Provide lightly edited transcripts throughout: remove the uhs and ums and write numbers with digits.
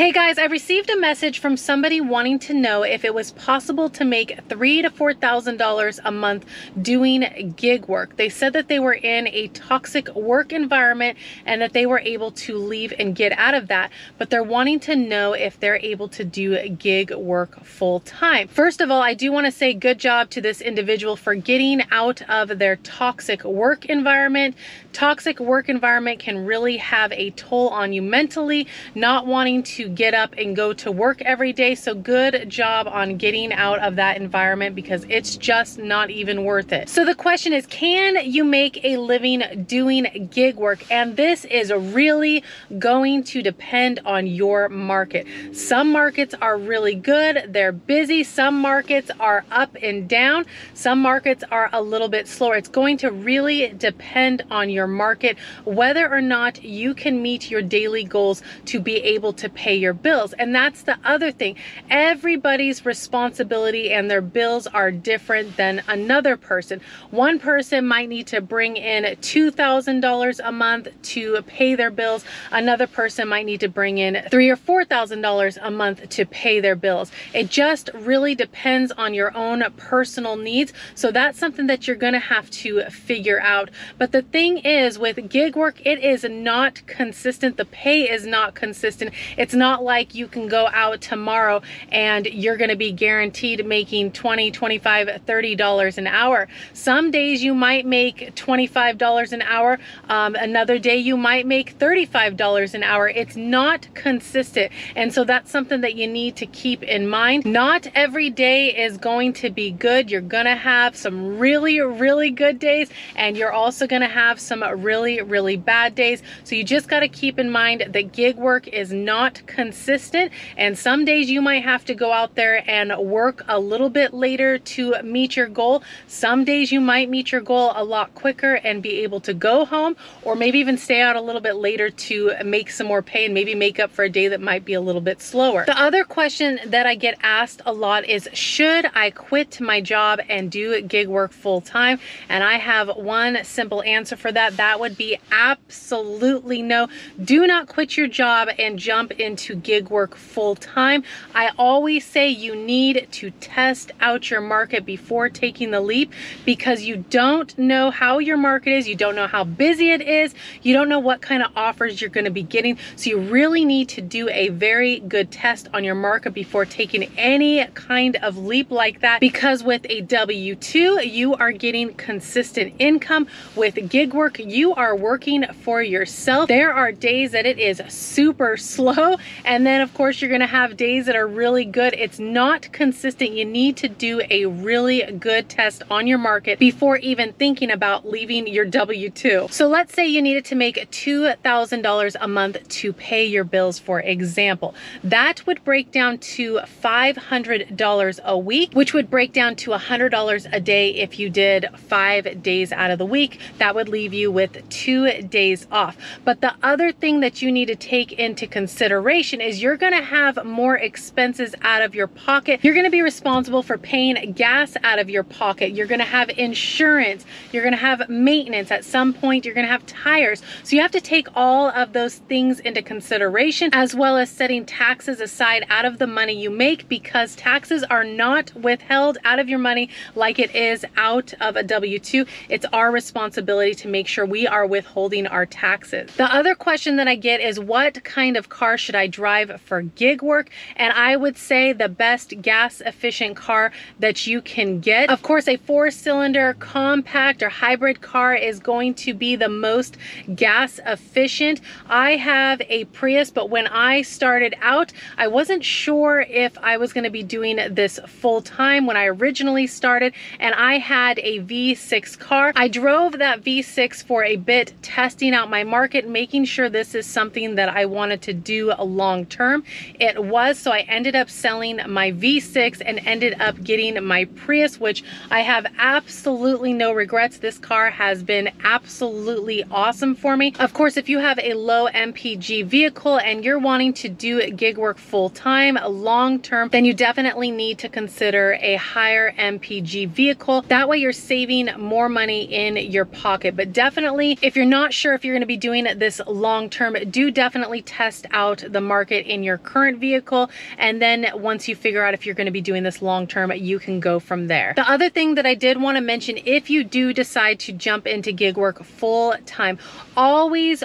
Hey guys, I received a message from somebody wanting to know if it was possible to make $3,000 to $4,000 a month doing gig work. They said that they were in a toxic work environment and that they were able to leave and get out of that, but they're wanting to know if they're able to do gig work full time. First of all, I do want to say good job to this individual for getting out of their toxic work environment. Toxic work environment can really have a toll on you mentally, not wanting to get up and go to work every day. So good job on getting out of that environment because it's just not even worth it. So the question is, can you make a living doing gig work? And this is really going to depend on your market. Some markets are really good, they're busy. Some markets are up and down. Some markets are a little bit slower. It's going to really depend on your market, whether or not you can meet your daily goals to be able to pay your bills. And that's the other thing. Everybody's responsibility and their bills are different than another person. One person might need to bring in $2,000 a month to pay their bills. Another person might need to bring in $3,000 or $4,000 a month to pay their bills. It just really depends on your own personal needs. So that's something that you're going to have to figure out. But the thing is, with gig work, it is not consistent. The pay is not consistent. It's not like you can go out tomorrow and you're going to be guaranteed making $20, $25, $30 an hour. Some days you might make $25 an hour. Another day you might make $35 an hour. It's not consistent. And so that's something that you need to keep in mind. Not every day is going to be good. You're going to have some really, really good days, and you're also going to have some really, really bad days. So you just got to keep in mind that gig work is not consistent, and some days you might have to go out there and work a little bit later to meet your goal. Some days you might meet your goal a lot quicker and be able to go home, or maybe even stay out a little bit later to make some more pay and maybe make up for a day that might be a little bit slower. The other question that I get asked a lot is, should I quit my job and do gig work full time? And I have one simple answer for that. That would be absolutely no. Do not quit your job and jump into gig work full time. I always say you need to test out your market before taking the leap, because you don't know how your market is, you don't know how busy it is, you don't know what kind of offers you're going to be getting. So you really need to do a very good test on your market before taking any kind of leap like that, because with a W-2 you are getting consistent income. With gig work you are working for yourself. There are days that it is super slow, and then of course you're gonna have days that are really good. It's not consistent. You need to do a really good test on your market before even thinking about leaving your W-2. So let's say you needed to make $2,000 a month to pay your bills, for example. That would break down to $500 a week, which would break down to $100 a day if you did 5 days out of the week. That would leave you with 2 days off. But the other thing that you need to take into consideration is you're going to have more expenses out of your pocket. You're going to be responsible for paying gas out of your pocket. You're going to have insurance. You're going to have maintenance. At some point, you're going to have tires. So you have to take all of those things into consideration, as well as setting taxes aside out of the money you make, because taxes are not withheld out of your money like it is out of a W-2. It's our responsibility to make sure we are withholding our taxes. The other question that I get is, what kind of car should I drive for gig work? And I would say the best gas efficient car that you can get. Of course, a 4-cylinder compact or hybrid car is going to be the most gas efficient. I have a Prius, but when I started out, I wasn't sure if I was going to be doing this full time when I originally started, and I had a V6 car. I drove that V6 for a bit, testing out my market, making sure this is something that I wanted to do long term. It was, so I ended up selling my V6 and ended up getting my Prius, which I have absolutely no regrets. This car has been absolutely awesome for me. Of course, if you have a low MPG vehicle and you're wanting to do gig work full time, long term, then you definitely need to consider a higher MPG vehicle. That way you're saving more money in your pocket. But definitely, if you're not sure if you're going to be doing this long term, do definitely test out the market in your current vehicle. And then once you figure out if you're going to be doing this long term, you can go from there. The other thing that I did want to mention, if you do decide to jump into gig work full time, always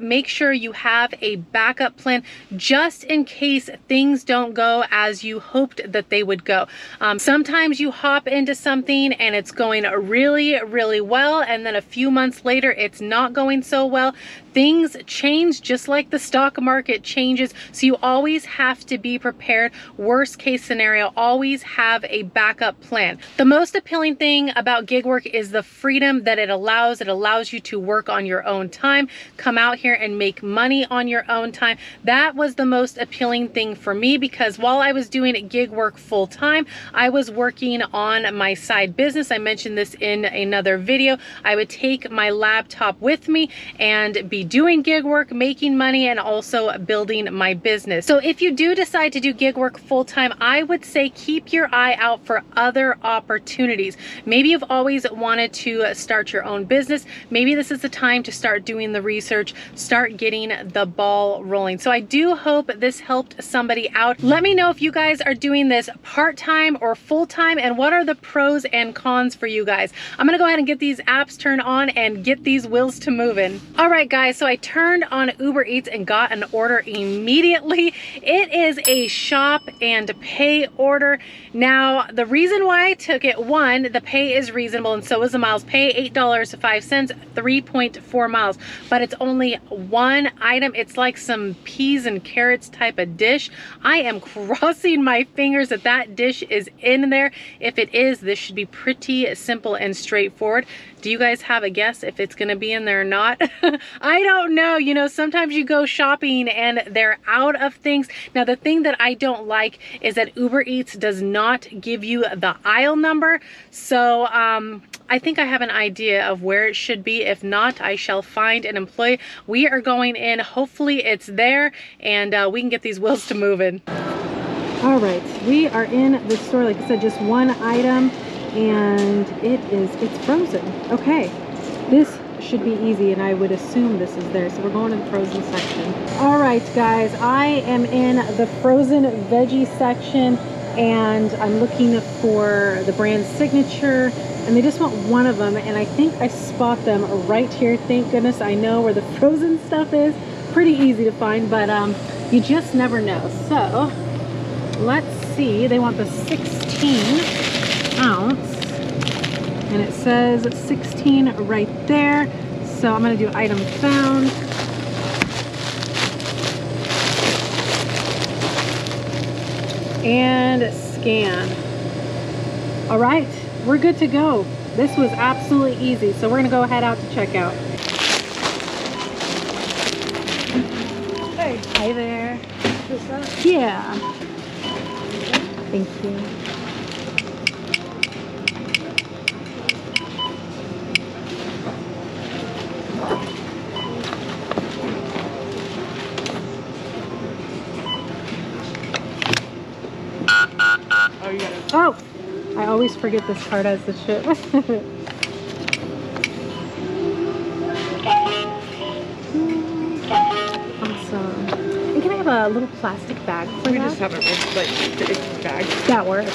make sure you have a backup plan just in case things don't go as you hoped that they would go. Sometimes you hop into something and it's going really well, and then a few months later it's not going so well. Things change just like the stock market changes, so you always have to be prepared. Worst case scenario, always have a backup plan. The most appealing thing about gig work is the freedom that it allows. It allows you to work on your own time, come out here and make money on your own time. That was the most appealing thing for me, because while I was doing gig work full time, I was working on my side business. I mentioned this in another video. I would take my laptop with me and be doing gig work, making money, and also building my business. So if you do decide to do gig work full time, I would say keep your eye out for other opportunities. Maybe you've always wanted to start your own business. Maybe this is the time to start doing the research, start getting the ball rolling. So I do hope this helped somebody out. Let me know if you guys are doing this part-time or full-time, and what are the pros and cons for you guys. I'm gonna go ahead and get these apps turned on and get these wheels to moving. All right guys, so I turned on Uber Eats and got an order immediately. It is a shop and pay order. Now, the reason why I took it, one, the pay is reasonable and so is the miles. Pay $8.05, 3.4 miles, but it's only one item. It's like some peas and carrots type of dish. I am crossing my fingers that that dish is in there. If it is, this should be pretty simple and straightforward. Do you guys have a guess if it's gonna be in there or not? I don't know. You know, sometimes you go shopping and they're out of things. Now, the thing that I don't like is that Uber Eats does not give you the aisle number. So I think I have an idea of where it should be. If not, I shall find an employee. We are going in. Hopefully it's there, and we can get these wheels to move in. All right, we are in the store. Like I said, just one item, and it's frozen. Okay, this should be easy, and I would assume this is there. So we're going to the frozen section. All right, guys, I am in the frozen veggie section, and I'm looking for the brand Signature, and they just want one of them, and I think I spot them right here. Thank goodness I know where the frozen stuff is. Pretty easy to find, but you just never know. So let's see. They want the 16 ounce, and it says 16 right there. So I'm gonna do item found. And scan. All right, we're good to go. This was absolutely easy. So we're gonna go head out to checkout. Hey. Hi there. This yeah. Thank you. Oh. I always forget this card has the chip. Awesome. And can I have a little plastic bag for you? We just have a like bag. That works.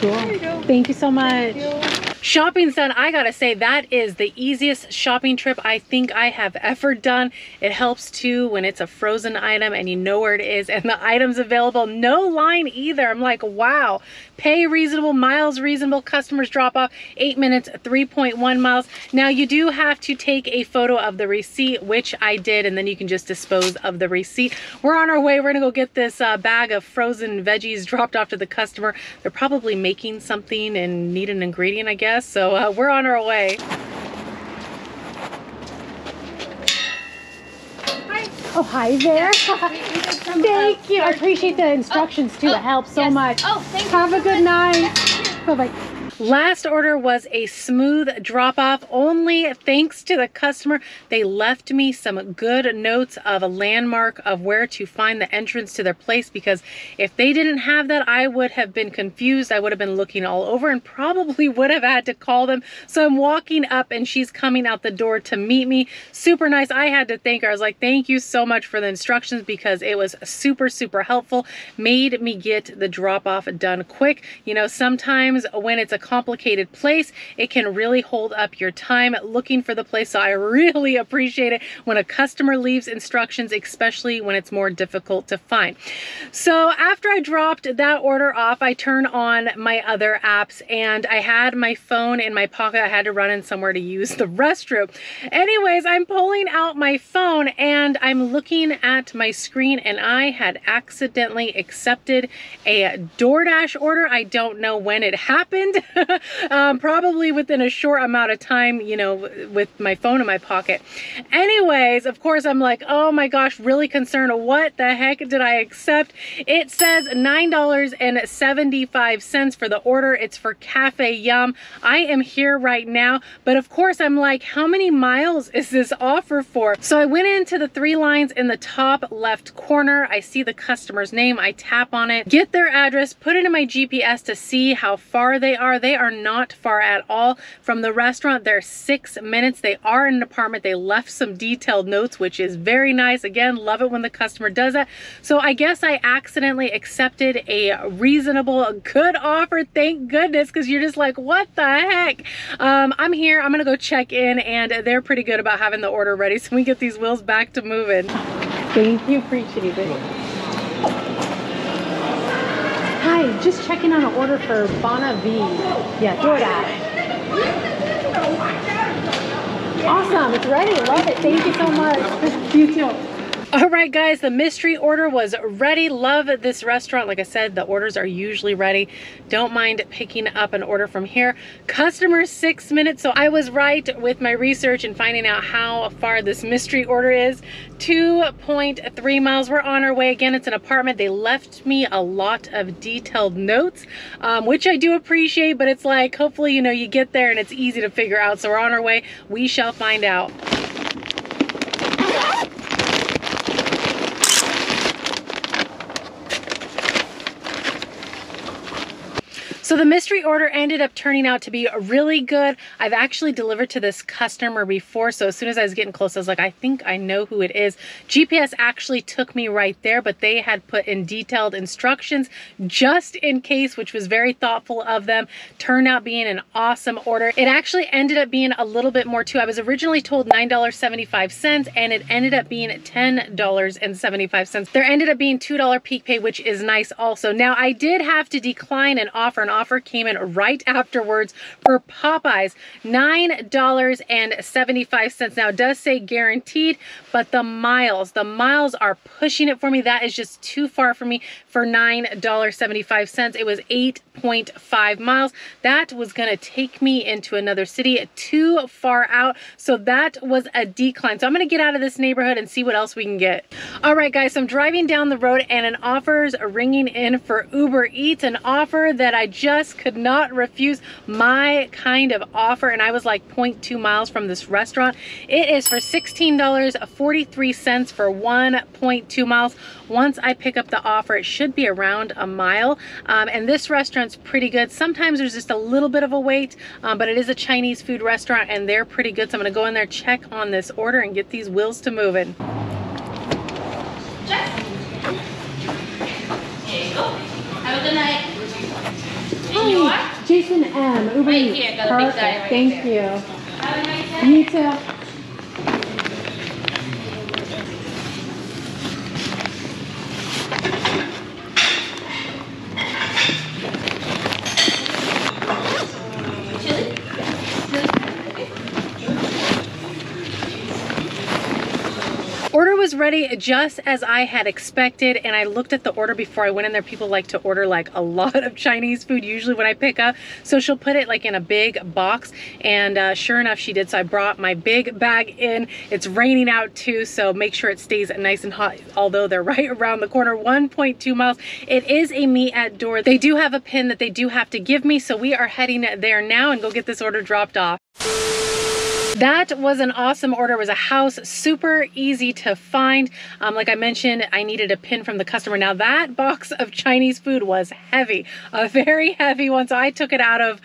Cool. There you go. Thank you so much. Thank you. Shopping's done. I gotta say, that is the easiest shopping trip I think I have ever done. It helps too when it's a frozen item and you know where it is and the item's available. No line either. I'm like, wow. Pay reasonable, miles reasonable, customers drop off, 8 minutes, 3.1 miles. Now you do have to take a photo of the receipt, which I did, and then you can just dispose of the receipt. We're on our way. We're gonna go get this bag of frozen veggies dropped off to the customer. They're probably making something and need an ingredient, I guess. So we're on our way. Hi. Oh, hi there. Thank you. I appreciate the instructions too. It helps so much. Oh, thank you. Have a good night. Bye-bye. Last order was a smooth drop off, only thanks to the customer. They left me some good notes of a landmark of where to find the entrance to their place, because if they didn't have that, I would have been confused. I would have been looking all over and probably would have had to call them. So I'm walking up and she's coming out the door to meet me. Super nice. I had to thank her. I was like, thank you so much for the instructions, because it was super, super helpful. Made me get the drop off done quick. You know, sometimes when it's a complicated place, it can really hold up your time looking for the place. So I really appreciate it when a customer leaves instructions, especially when it's more difficult to find. So after I dropped that order off, I turned on my other apps, and I had my phone in my pocket. I had to run in somewhere to use the restroom. Anyways, I'm pulling out my phone and I'm looking at my screen, and I had accidentally accepted a DoorDash order. I don't know when it happened, probably within a short amount of time, you know, with my phone in my pocket. Anyways, of course, I'm like, oh my gosh, really concerned. What the heck did I accept? It says $9.75 for the order. It's for Cafe Yum. I am here right now, but of course I'm like, how many miles is this offer for? So I went into the three lines in the top left corner. I see the customer's name. I tap on it, get their address, put it in my GPS to see how far they are. They are not far at all from the restaurant. They're 6 minutes. They are in an apartment. They left some detailed notes, which is very nice. Again, love it when the customer does that. So I guess I accidentally accepted a reasonable, good offer. Thank goodness, because you're just like, what the heck? I'm here. I'm gonna go check in, and they're pretty good about having the order ready, so we get these wheels back to moving. Thank you, appreciate it. Hi, just checking on an order for Bonavie. Yeah, DoorDash. Awesome, it's ready, love it. Thank you so much. You too. All right, guys, the mystery order was ready. Love this restaurant. Like I said, the orders are usually ready. Don't mind picking up an order from here. Customer 6 minutes. So I was right with my research and finding out how far this mystery order is. 2.3 miles. We're on our way. Again, it's an apartment. They left me a lot of detailed notes, which I do appreciate, but it's like, hopefully, you know, you get there and it's easy to figure out. So we're on our way. We shall find out. So the mystery order ended up turning out to be really good. I've actually delivered to this customer before, so as soon as I was getting close, I was like, I think I know who it is. GPS actually took me right there, but they had put in detailed instructions just in case, which was very thoughtful of them. Turned out being an awesome order. It actually ended up being a little bit more too. I was originally told $9.75, and it ended up being $10.75. There ended up being $2 peak pay, which is nice also. Now, I did have to decline an offer. Offer came in right afterwards for Popeyes, $9.75. Now it does say guaranteed, but the miles are pushing it for me. That is just too far for me for $9.75. It was 8.5 miles. That was gonna take me into another city, too far out. So that was a decline. So I'm gonna get out of this neighborhood and see what else we can get. All right, guys, so I'm driving down the road and an offer's ringing in for Uber Eats, an offer that I just could not refuse. My kind of offer, and I was like 0.2 miles from this restaurant. It is for $16.43 for 1.2 miles. Once I pick up the offer, it should be around a mile. And this restaurant's pretty good. Sometimes there's just a little bit of a wait, but it is a Chinese food restaurant and they're pretty good. So I'm gonna go in there, check on this order and get these wheels to moving. There you go. Have a good night. Hi, Jason M. Uber Eats. Right here, perfect. Right thank there. You. Have a nice day. You too. Order was was ready just as I had expected, and I looked at the order before I went in there. People like to order like a lot of Chinese food usually when I pick up, so she'll put it like in a big box, and sure enough she did. So I brought my big bag in. It's raining out too, so make sure it stays nice and hot, although they're right around the corner, 1.2 miles. It is a meet at door. They do have a pin that they do have to give me, so we are heading there now and go get this order dropped off. That was an awesome order. It was a house, super easy to find. Like I mentioned, I needed a pin from the customer. Now that box of Chinese food was heavy, a very heavy one. So I took it out of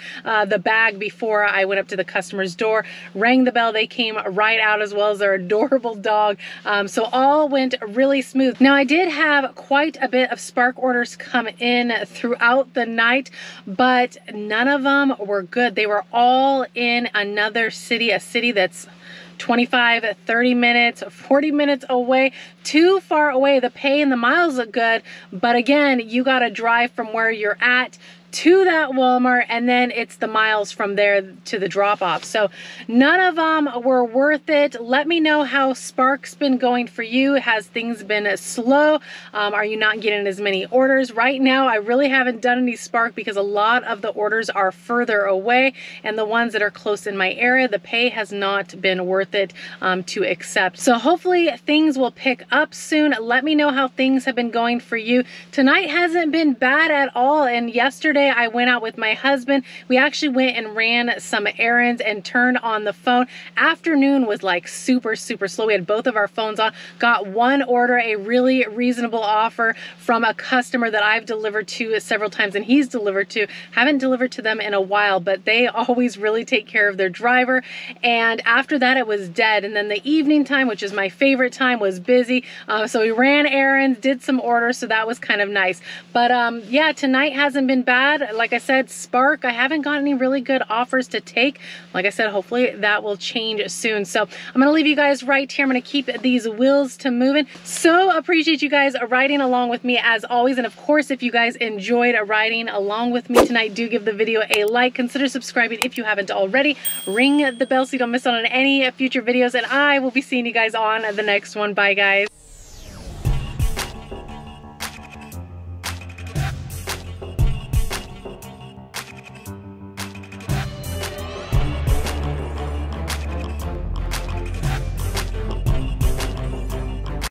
the bag before I went up to the customer's door, rang the bell. They came right out, as well as their adorable dog. So all went really smooth. Now I did have quite a bit of Spark orders come in throughout the night, but none of them were good. They were all in another city, a city that's 25, 30 minutes, 40 minutes away, too far away. The pay and the miles look good, but again, you got to drive from where you're at to that Walmart, and then it's the miles from there to the drop-off. So none of them were worth it. Let me know how Spark's been going for you. Has things been slow? Are you not getting as many orders? Right now, I really haven't done any Spark because a lot of the orders are further away, and the ones that are close in my area, the pay has not been worth it to accept. So hopefully things will pick up soon. Let me know how things have been going for you. Tonight hasn't been bad at all, and yesterday I went out with my husband. We actually went and ran some errands and turned on the phone. Afternoon was like super slow. We had both of our phones on. Got one order, a really reasonable offer from a customer that I've delivered to several times and he's delivered to. Haven't delivered to them in a while, but they always really take care of their driver. And after that it was dead. And then the evening time, which is my favorite time, was busy. So we ran errands, did some orders, so that was kind of nice. But yeah, tonight hasn't been bad. Like I said, Spark, I haven't got any really good offers to take. Like I said, hopefully that will change soon. So I'm going to leave you guys right here. I'm going to keep these wheels to moving. So appreciate you guys riding along with me as always. And of course, if you guys enjoyed riding along with me tonight, do give the video a like. Consider subscribing if you haven't already. Ring the bell so you don't miss out on any future videos. And I will be seeing you guys on the next one. Bye, guys.